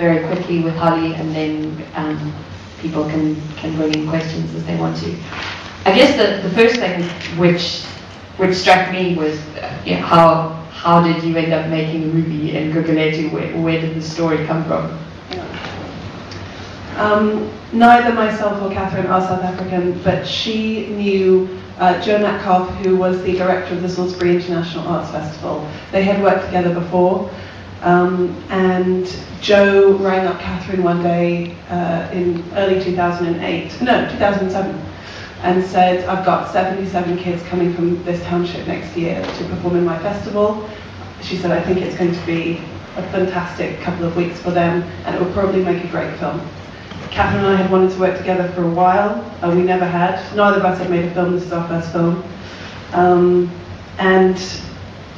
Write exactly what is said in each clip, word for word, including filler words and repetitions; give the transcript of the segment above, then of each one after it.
very quickly with Holly, and then um, people can, can bring in questions as they want to. I guess the, the first thing which which struck me was uh, yeah, how how did you end up making Ruby and Gugulethu? Where, where did the story come from? Yeah. Um, neither myself or Catherine are South African, but she knew uh, Joe Matkoff, who was the director of the Salisbury International Arts Festival. They had worked together before. Um, and Joe rang up Catherine one day uh, in early two thousand eight, no, two thousand seven, and said, I've got seventy-seven kids coming from this township next year to perform in my festival. She said, I think it's going to be a fantastic couple of weeks for them, and it will probably make a great film. Catherine and I had wanted to work together for a while, and we never had. Neither of us had made a film, this is our first film. Um, and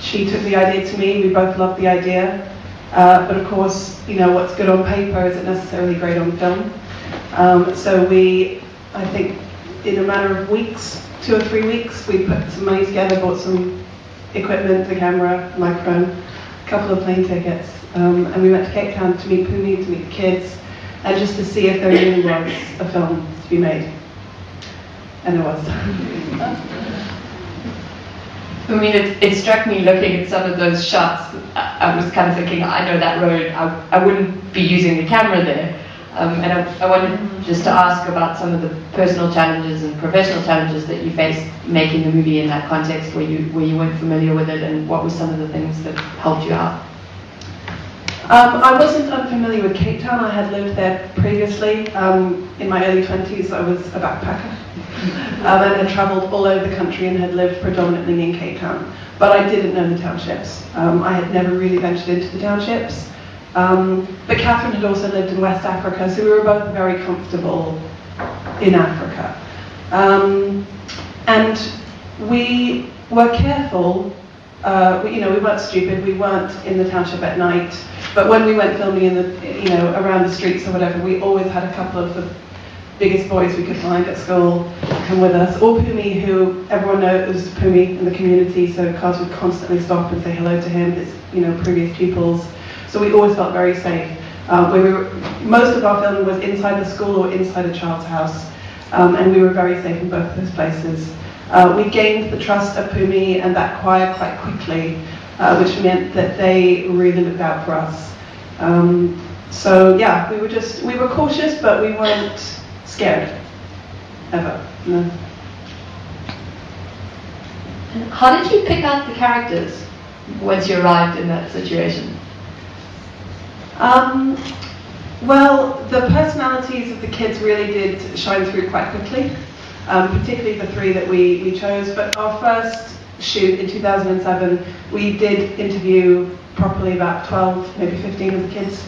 she took the idea to me, we both loved the idea. Uh, but of course, you know, what's good on paper isn't necessarily great on film. Um, so we, I think, in a matter of weeks, two or three weeks, we put some money together, bought some equipment, the camera, microphone, a couple of plane tickets, um, and we went to Cape Town to meet Pumi, to meet the kids, and just to see if there really was a film to be made. And there was. I mean, it, it struck me looking at some of those shots, I, I was kind of thinking, I know that road, I, I wouldn't be using the camera there. Um, and I, I wanted just to ask about some of the personal challenges and professional challenges that you faced making the movie in that context where you, where you weren't familiar with it, and what were some of the things that helped you out? Um, I wasn't unfamiliar with Cape Town. I had lived there previously. Um, in my early twenties, I was a backpacker. um, and had travelled all over the country and had lived predominantly in Cape Town. But I didn't know the townships. Um, I had never really ventured into the townships. Um, but Catherine had also lived in West Africa, so we were both very comfortable in Africa. Um, and we were careful, uh, we, you know, we weren't stupid, we weren't in the township at night, but when we went filming in the, you know, around the streets or whatever, we always had a couple of the biggest boys we could find at school come with us, or Pumi, who everyone knows Pumi in the community, so cars would constantly stop and say hello to him, his, you know, previous pupils. So we always felt very safe. Uh, we were, most of our filming was inside the school or inside a child's house, um, and we were very safe in both of those places. Uh, we gained the trust of Pumi and that choir quite quickly, uh, which meant that they really looked out for us. Um, so yeah, we were just, we were cautious, but we weren't scared, ever, no. How did you pick out the characters once you arrived in that situation? Um, well, the personalities of the kids really did shine through quite quickly, um, particularly the three that we, we chose. But our first shoot in two thousand seven, we did interview properly about twelve, maybe fifteen of the kids.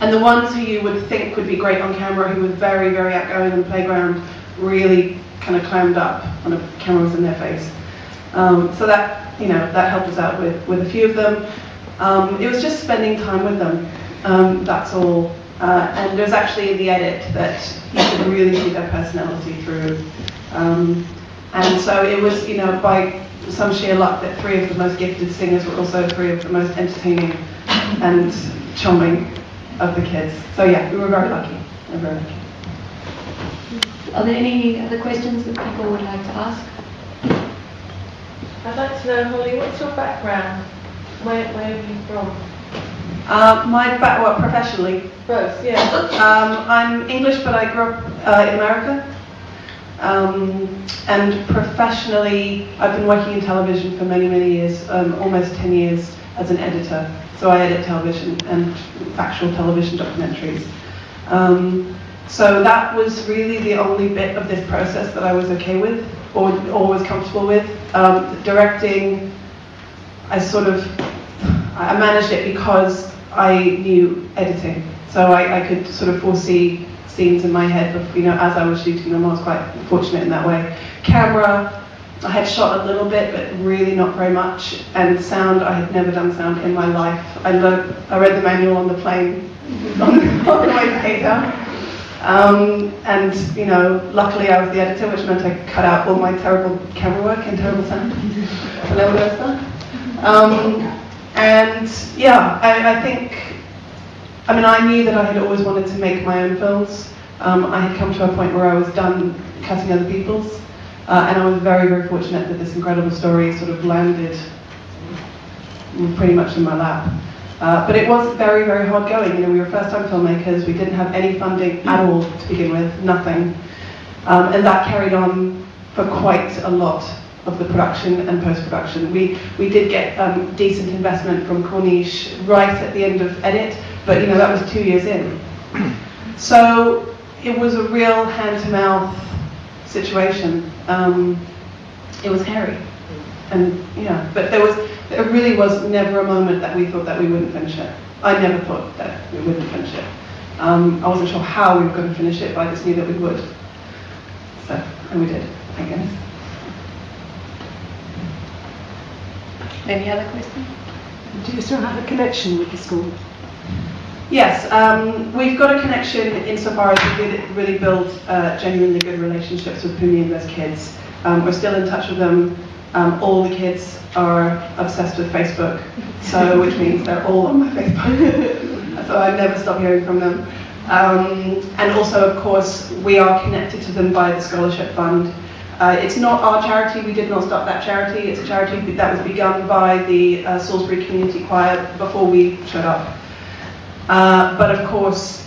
And the ones who you would think would be great on camera, who were very, very outgoing on the playground, really kind of clammed up when the camera was in their face. Um, so that, you know, that helped us out with, with a few of them. Um, it was just spending time with them, um, that's all. Uh, and there's actually in the edit that you can really see their personality through. Um, and so it was, you know, by some sheer luck that three of the most gifted singers were also three of the most entertaining and charming of the kids. So yeah, we were very lucky. We were very lucky. Are there any other questions that people would like to ask? I'd like to know, Holly, what's your background? Where, where are you from? Uh, my back, well, professionally. Both, yeah. Um, I'm English, but I grew up uh, in America. Um, and professionally, I've been working in television for many, many years, um, almost ten years as an editor. So I edit television and factual television documentaries. Um, so that was really the only bit of this process that I was okay with, or, or was comfortable with. Um, directing, I sort of, I managed it because I knew editing. So I, I could sort of foresee scenes in my head, before, you know, as I was shooting them. I was quite fortunate in that way. Camera, I had shot a little bit, but really not very much. And sound, I had never done sound in my life. I, learned, I read the manual on the plane on the, on the way to Cape Town. Um, and, you know, luckily I was the editor, which meant I cut out all my terrible camera work and terrible sound. And all that stuff. Um, and yeah, I, I think I mean, I knew that I had always wanted to make my own films. Um, I had come to a point where I was done cutting other people's, uh, and I was very, very fortunate that this incredible story sort of landed pretty much in my lap. Uh, but it was very, very hard going. You know, we were first-time filmmakers. We didn't have any funding at all to begin with, nothing. Um, and that carried on for quite a lot of the production and post-production. We, we did get um, decent investment from Corniche right at the end of edit, but you know, that was two years in. So it was a real hand-to-mouth situation. Um, it was hairy. And yeah, but there was, there really was never a moment that we thought that we wouldn't finish it. I never thought that we wouldn't finish it. Um, I wasn't sure how we were going to finish it, but I just knew that we would. So, and we did, I guess. Any other questions? Do you still have a connection with the school? Yes, um, we've got a connection insofar as we did really build uh, genuinely good relationships with Pumi and those kids. Um, we're still in touch with them. Um, all the kids are obsessed with Facebook, so which means they're all on my Facebook. So I never stop hearing from them. Um, and also, of course, we are connected to them by the scholarship fund. Uh, it's not our charity. We did not start that charity. It's a charity that was begun by the uh, Salisbury Community Choir before we showed up. Uh, but of course,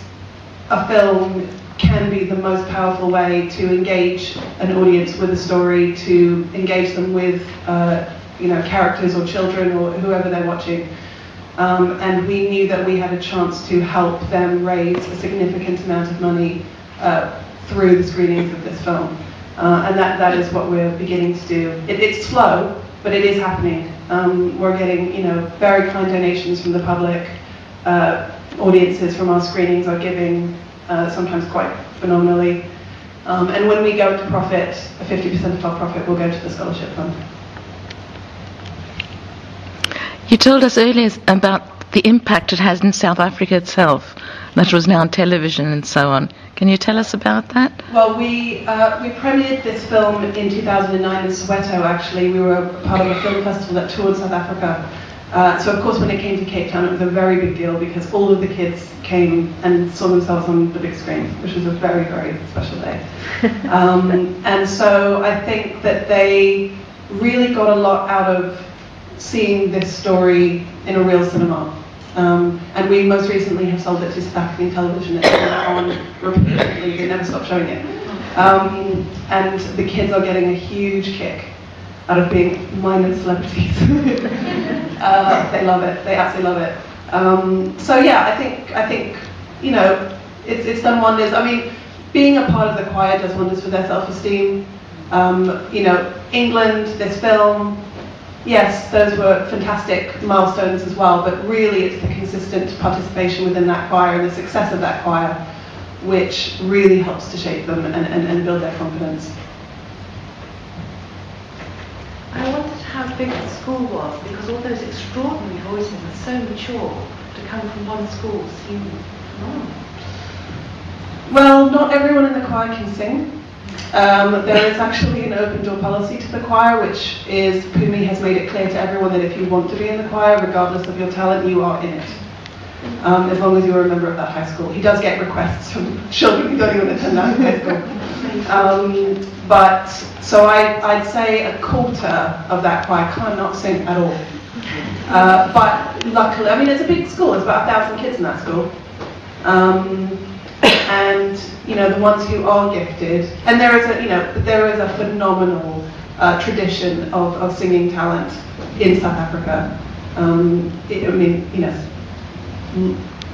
a film can be the most powerful way to engage an audience with a story, to engage them with uh, you know, characters or children or whoever they're watching. Um, and we knew that we had a chance to help them raise a significant amount of money uh, through the screenings of this film. Uh, and that, that is what we're beginning to do. It, it's slow, but it is happening. Um, we're getting you know, very kind donations from the public. Uh, audiences from our screenings are giving Uh, sometimes quite phenomenally. Um, and when we go to profit, fifty percent of our profit will go to the scholarship fund. You told us earlier about the impact it has in South Africa itself, that was now on television and so on. Can you tell us about that? Well, we, uh, we premiered this film in two thousand nine in Soweto, actually. We were part of a film festival that toured South Africa. Uh, so of course when it came to Cape Town it was a very big deal because all of the kids came and saw themselves on the big screen, which was a very, very special day. Um, and so I think that they really got a lot out of seeing this story in a real cinema. Um, and we most recently have sold it to South African television. It's been on repeatedly, they never stop showing it. Um, and the kids are getting a huge kick out of being minor celebrities. uh, they love it. They absolutely love it. Um, so yeah, I think I think you know it's it's done wonders. I mean, being a part of the choir does wonders for their self-esteem. Um, you know, England, this film, yes, those were fantastic milestones as well. But really, it's the consistent participation within that choir and the success of that choir, which really helps to shape them and and, and build their confidence. I wondered how big the school was, because all those extraordinary voices and so mature to come from one school seemed phenomenal. Well, not everyone in the choir can sing. Um, there is actually an open door policy to the choir, which is Pumi has made it clear to everyone that if you want to be in the choir, regardless of your talent, you are in it. Um, as long as you're a member of that high school. He does get requests from children who don't even attend that high school. Um, but, so I, I'd say a quarter of that choir cannot sing at all. Uh, but luckily, I mean, it's a big school, there's about a thousand kids in that school. Um, and, you know, the ones who are gifted, and there is a, you know, there is a phenomenal uh, tradition of, of singing talent in South Africa. Um, it, I mean, you know,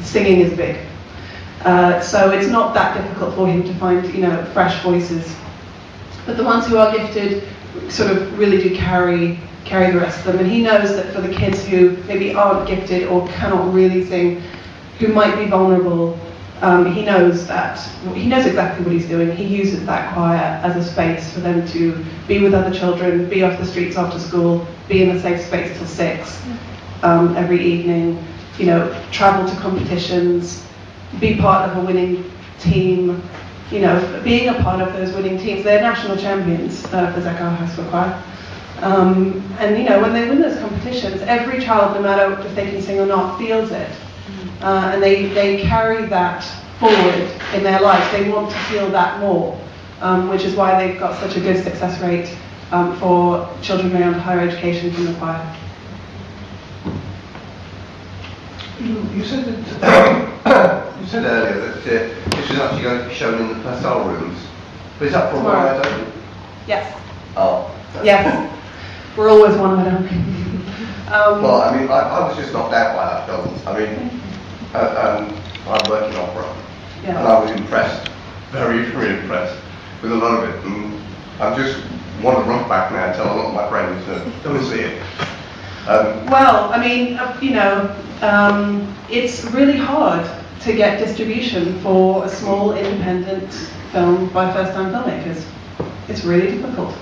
singing is big, uh, so it's not that difficult for him to find, you know, fresh voices. But the ones who are gifted sort of really do carry carry the rest of them. And he knows that for the kids who maybe aren't gifted or cannot really sing, who might be vulnerable, um, he knows that he knows exactly what he's doing. He uses that choir as a space for them to be with other children, be off the streets after school, be in a safe space till six um, every evening. You know, travel to competitions, be part of a winning team, you know, being a part of those winning teams. They're national champions uh, for Zekar High School Choir. Um, and, you know, when they win those competitions, every child, no matter if they can sing or not, feels it. uh, and they, they carry that forward in their lives. They want to feel that more, um, which is why they've got such a good success rate um, for children around higher education from the choir. You, you said that you said earlier that uh, this was actually going to be shown in the Purcell rooms, but is that for one head only? Yes. Oh. Yes. We're always one head only. um, well, I mean, I, I was just knocked out by that film. I mean, uh, um, I work in opera, yeah. And I was impressed, very, very impressed with a lot of it. And I just want to run back now and tell a lot of my friends to come and see it. Um, well, I mean, you know, um, it's really hard to get distribution for a small independent film by first-time filmmakers. It's really difficult.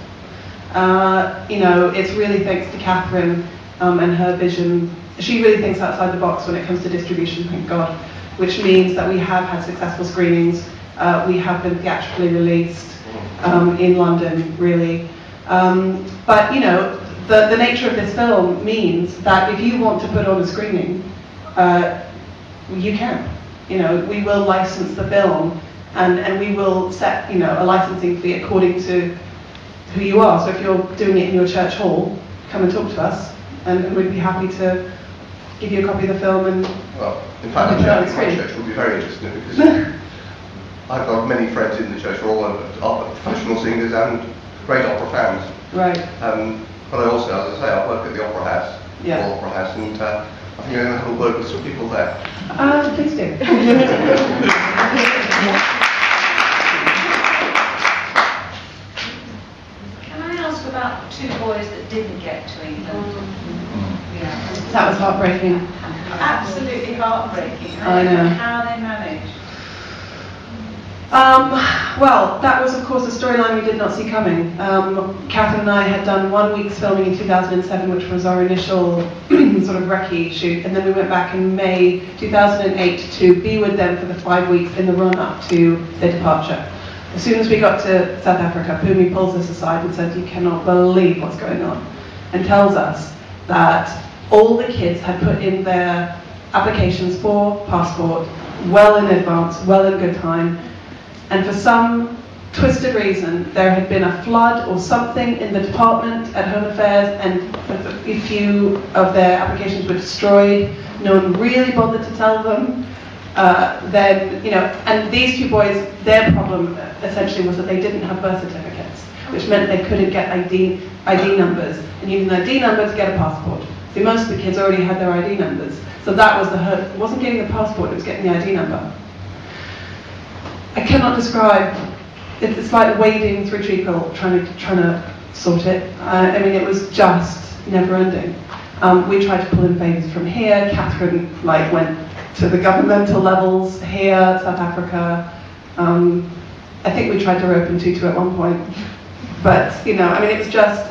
Uh, you know, it's really thanks to Catherine um, and her vision. She really thinks outside the box when it comes to distribution, thank God, which means that we have had successful screenings. Uh, we have been theatrically released um, in London, really. Um, but, you know, The, the nature of this film means that if you want to put on a screening, uh, you can. You know, we will license the film, and, and we will set, you know, a licensing fee according to who you are. So if you're doing it in your church hall, come and talk to us, and, and we'd be happy to give you a copy of the film. And well, in fact, the church, my church will be very interested because I've got many friends in the church who are all are professional singers and great opera fans. Right. Um, But I also, as I say, I work at the Opera House, yeah. the Opera House, and uh, I think I'm going to have a word with some people there. Uh, please do. Can I ask about two boys that didn't get to England? Mm-hmm. Yeah. That was heartbreaking. Absolutely heartbreaking. I, I know. How they managed. Um, well, that was, of course, a storyline we did not see coming. Um, Catherine and I had done one week's filming in two thousand seven, which was our initial sort of recce shoot, and then we went back in May two thousand eight to be with them for the five weeks in the run-up to their departure. As soon as we got to South Africa, Pumi pulls us aside and says, "You cannot believe what's going on," and tells us that all the kids had put in their applications for passport well in advance, well in good time, and for some twisted reason, there had been a flood or something in the department at Home Affairs, and a few of their applications were destroyed. No one really bothered to tell them. Uh, then, you know, and these two boys, their problem essentially was that they didn't have birth certificates, which meant they couldn't get I D numbers, and using I D numbers to get a passport. So most of the kids already had their I D numbers, so that was the hurt. It wasn't getting the passport; it was getting the I D number. I cannot describe. It's like wading through treacle, trying to trying to sort it. Uh, I mean, it was just never ending. Um, we tried to pull in favors from here. Catherine like went to the governmental levels here, South Africa. Um, I think we tried to rope in Tutu at one point, but you know, I mean, it was just.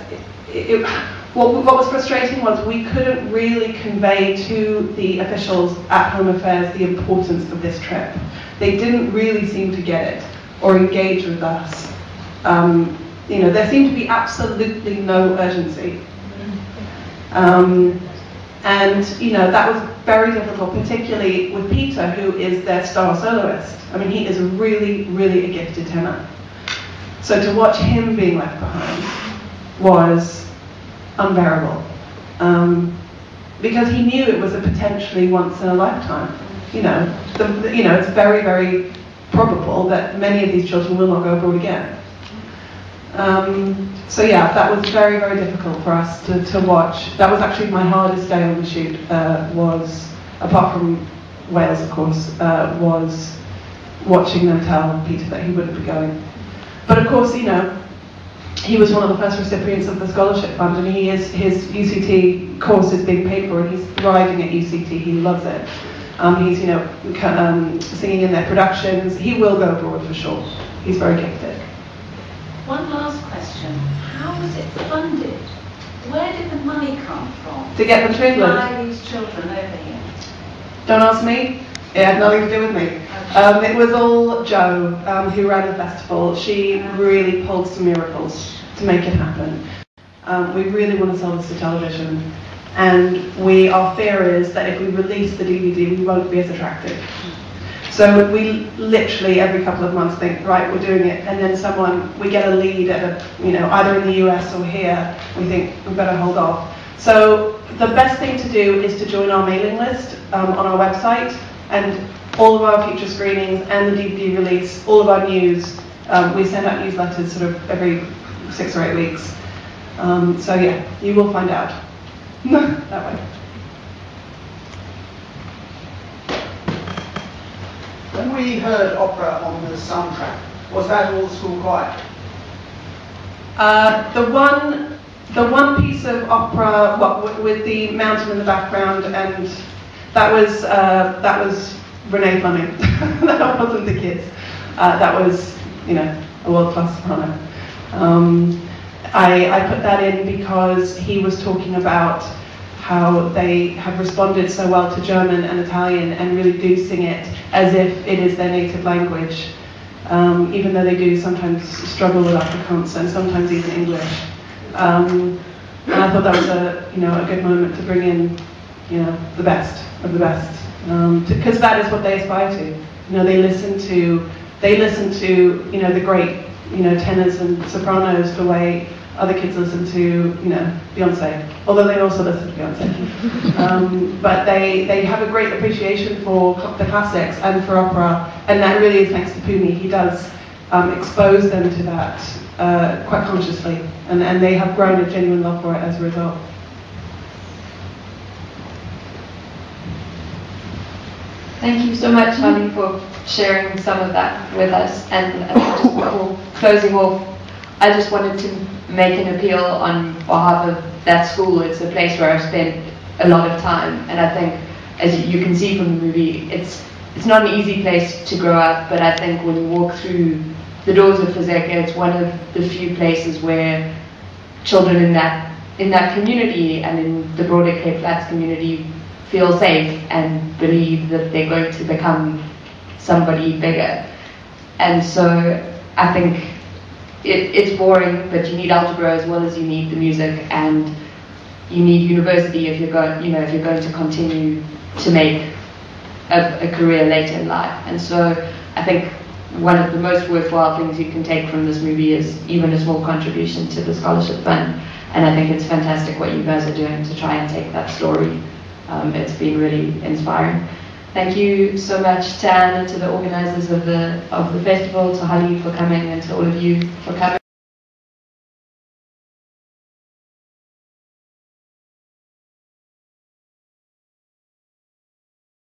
It, it, what, what was frustrating was we couldn't really convey to the officials at Home Affairs the importance of this trip. They didn't really seem to get it or engage with us. Um, you know, there seemed to be absolutely no urgency. Um, and, you know, that was very difficult, particularly with Peter, who is their star soloist. I mean, he is really, really a gifted tenor. So to watch him being left behind was unbearable. Um, because he knew it was a potentially once in a lifetime. You know, the, you know, it's very, very probable that many of these children will not go abroad again. Um, so yeah, that was very, very difficult for us to, to watch. That was actually my hardest day on the shoot. Uh, was apart from Wales, of course, uh, was watching them tell Peter that he wouldn't be going. But of course, you know, he was one of the first recipients of the scholarship fund, and he is his U C T course is being paid for, and he's thriving at U C T. He loves it. Um, he's, you know, um, singing in their productions. He will go abroad for sure. He's very gifted. One last question. How was it funded? Where did the money come from? To get them to England? Why these children over here? Don't ask me. It had nothing to do with me. Okay. Um, it was all Jo, um, who ran the festival. She really pulled some miracles to make it happen. Um, we really want to sell this to television. and we, our fear is that if we release the D V D, we won't be as attractive. So we literally every couple of months think, right, we're doing it, and then someone, we get a lead at a, you know, either in the U S or here, we think we better hold off. So the best thing to do is to join our mailing list um, on our website, and all of our future screenings and the D V D release, all of our news, um, we send out newsletters sort of every six or eight weeks. Um, so yeah, you will find out that way. When we heard opera on the soundtrack, was that all school choir? Uh, the one, the one piece of opera, what, with the mountain in the background, and that was uh, that was Renee Fleming. That wasn't the kids. Uh, that was, you know, a world-class soprano. Um, I, I put that in because he was talking about how they have responded so well to German and Italian and really do sing it as if it is their native language, um, even though they do sometimes struggle with Afrikaans and sometimes even English. Um, and I thought that was a, you know, a good moment to bring in, you know, the best of the best, because um, that is what they aspire to. You know, they listen to, they listen to, you know, the great, you know, tenors and sopranos the way other kids listen to, you know, Beyonce, although they also listen to Beyonce. Um, but they, they have a great appreciation for the classics and for opera, and that really is thanks to Pumi. He does um, expose them to that uh, quite consciously, and, and they have grown a genuine love for it as a result. Thank you so much, Holly, for sharing some of that with us. And just before closing off, I just wanted to make an appeal on behalf of that school. It's a place where I've spent a lot of time, and I think, as you can see from the movie, it's it's not an easy place to grow up, but I think when you walk through the doors of Fezeka, it's one of the few places where children in that, in that community and in the broader Cape Flats community feel safe and believe that they're going to become somebody bigger. And so I think it, it's boring, but you need algebra as well as you need the music, and you need university if you're going, you know, if you're going to continue to make a, a career later in life. And so I think one of the most worthwhile things you can take from this movie is even a small contribution to the scholarship fund. And I think it's fantastic what you guys are doing to try and take that story. Um, it's been really inspiring. Thank you so much, Tan, and to the organisers of the of the festival, to Holly for coming, and to all of you for coming.